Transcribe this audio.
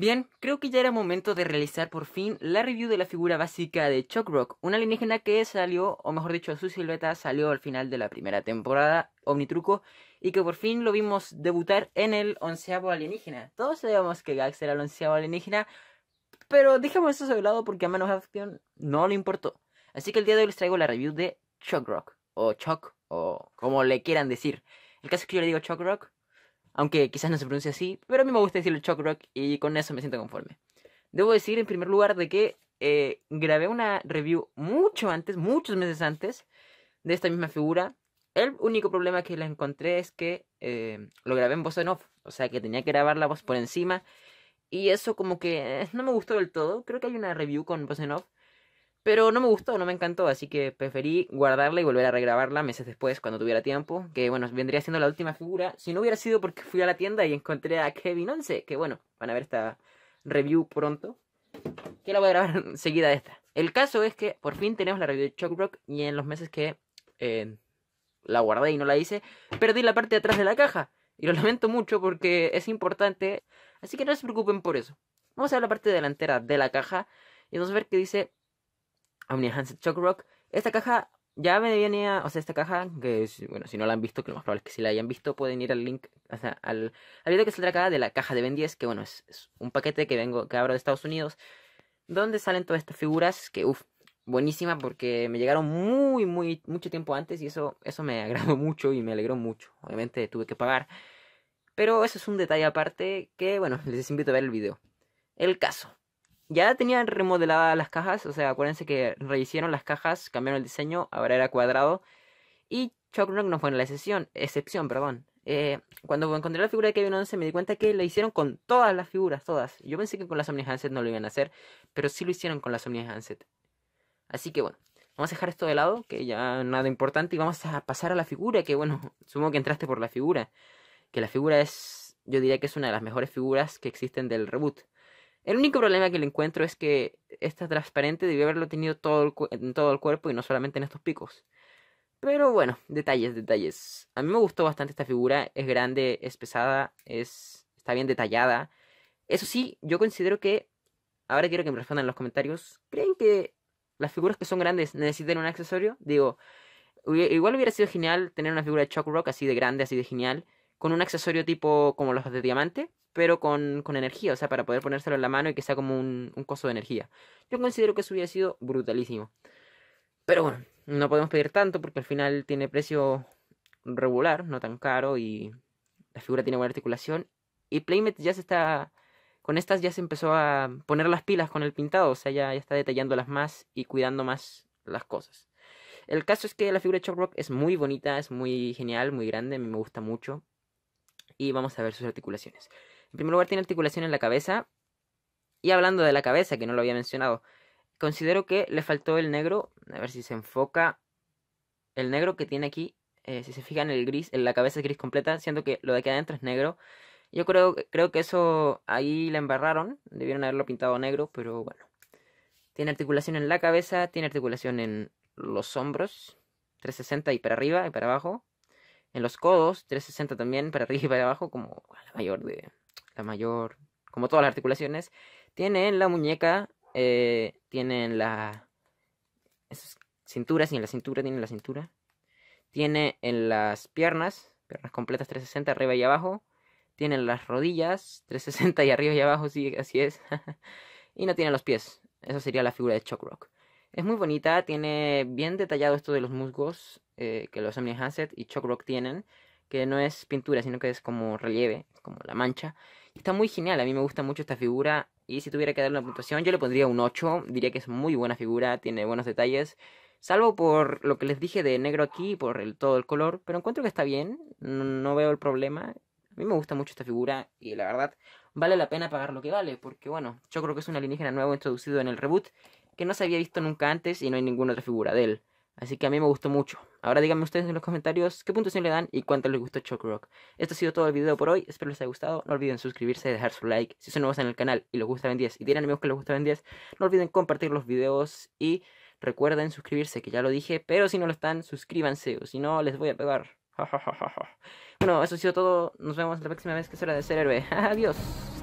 Bien, creo que ya era momento de realizar por fin la review de la figura básica de Shock Rock, una alienígena que salió, o mejor dicho su silueta salió al final de la primera temporada, Omnitruco, y que por fin lo vimos debutar en el 11avo alienígena. Todos sabíamos que Gax era el 11avo alienígena, pero dejemos eso de lado porque a Man of Action no le importó. Así que el día de hoy les traigo la review de Shock Rock, o Shock, o como le quieran decir. El caso es que yo le digo Shock Rock, aunque quizás no se pronuncie así, pero a mí me gusta decirle Shock Rock y con eso me siento conforme. Debo decir en primer lugar de que grabé una review mucho antes, muchos meses antes, de esta misma figura. El único problema que la encontré es que lo grabé en voz en off, o sea que tenía que grabar la voz por encima. Y eso como que no me gustó del todo, creo que hay una review con voz en off. Pero no me gustó, no me encantó, así que preferí guardarla y volver a regrabarla meses después cuando tuviera tiempo. Que bueno, vendría siendo la última figura, si no hubiera sido porque fui a la tienda y encontré a Kevin 11. Que bueno, van a ver esta review pronto, que la voy a grabar enseguida de esta. El caso es que por fin tenemos la review de Shock Rock y en los meses que la guardé y no la hice, perdí la parte de atrás de la caja. Y lo lamento mucho porque es importante, así que no se preocupen por eso. Vamos a ver la parte delantera de la caja y vamos a ver qué dice Omni Enhanced Shock Rock. Esta caja ya me venía, o sea, esta caja, que es, bueno, si no la han visto, que lo más probable es que si la hayan visto, pueden ir al link, o sea, al video que saldrá acá de la caja de Ben 10, que bueno, es un paquete que abro de Estados Unidos, donde salen todas estas figuras, que uff, buenísima, porque me llegaron mucho tiempo antes, y eso me agradó mucho y me alegró mucho. Obviamente tuve que pagar, pero eso es un detalle aparte, que bueno, les invito a ver el video. El caso. Ya tenían remodeladas las cajas, o sea, acuérdense que rehicieron las cajas, cambiaron el diseño, ahora era cuadrado. Y Shock Rock no fue en la excepción. Cuando encontré la figura de Kevin 11 me di cuenta que la hicieron con todas las figuras, todas. Yo pensé que con las Omnihandsets no lo iban a hacer, pero sí lo hicieron con las Omnihandsets. Así que bueno, vamos a dejar esto de lado, que ya nada importante, y vamos a pasar a la figura, que bueno, supongo que entraste por la figura. Que la figura es, yo diría que es una de las mejores figuras que existen del reboot. El único problema que le encuentro es que esta transparente debió haberlo tenido en todo el cuerpo y no solamente en estos picos. Pero bueno, detalles. A mí me gustó bastante esta figura, es grande, es pesada, está bien detallada. Eso sí, yo considero que, ahora quiero que me respondan en los comentarios, ¿creen que las figuras que son grandes necesitan un accesorio? Digo, igual hubiera sido genial tener una figura de Shock Rock así de grande, así de genial, con un accesorio tipo como los de diamante, pero con energía, o sea, para poder ponérselo en la mano y que sea como un coso de energía. Yo considero que eso hubiera sido brutalísimo. Pero bueno, no podemos pedir tanto porque al final tiene precio regular, no tan caro, y la figura tiene buena articulación. Y Playmates ya se está, con estas ya se empezó a poner las pilas con el pintado, o sea, ya está detallándolas más y cuidando más las cosas. El caso es que la figura de Shock Rock es muy bonita, es muy genial, muy grande, a mí me gusta mucho. Y vamos a ver sus articulaciones. En primer lugar tiene articulación en la cabeza. Y hablando de la cabeza, que no lo había mencionado, considero que le faltó el negro. A ver si se enfoca. El negro que tiene aquí, si se fijan, el gris, en la cabeza es gris completa, siendo que lo de aquí adentro es negro. Yo creo que eso ahí la embarraron. Debieron haberlo pintado negro, pero bueno. Tiene articulación en la cabeza, tiene articulación en los hombros, 360 y para arriba y para abajo. En los codos, 360 también, para arriba y para abajo, como como todas las articulaciones. Tiene en la muñeca, tiene en la cintura, tiene en las piernas completas 360 arriba y abajo. Tiene en las rodillas, 360 y arriba y abajo, sí, así es. Y no tiene los pies. Eso sería la figura de Shock Rock. Es muy bonita, tiene bien detallado esto de los musgos que los Omnihandsets y Shock Rock tienen, que no es pintura, sino que es como relieve, como la mancha. Está muy genial, a mí me gusta mucho esta figura, y si tuviera que darle una puntuación yo le pondría un 8, diría que es muy buena figura, tiene buenos detalles, salvo por lo que les dije de negro aquí, por todo el color, pero encuentro que está bien, no veo el problema. A mí me gusta mucho esta figura y la verdad vale la pena pagar lo que vale, porque bueno, yo creo que es un alienígena nuevo introducido en el reboot, que no se había visto nunca antes y no hay ninguna otra figura de él. Así que a mí me gustó mucho. Ahora díganme ustedes en los comentarios qué puntuación le dan y cuánto les gustó Shock Rock. Esto ha sido todo el video por hoy. Espero les haya gustado. No olviden suscribirse, dejar su like. Si son nuevos en el canal y les gusta Ben 10 y tienen amigos que les gusta Ben 10, no olviden compartir los videos y recuerden suscribirse, que ya lo dije. Pero si no lo están, suscríbanse o si no les voy a pegar. Bueno, eso ha sido todo. Nos vemos la próxima vez que es hora de ser héroe. Adiós.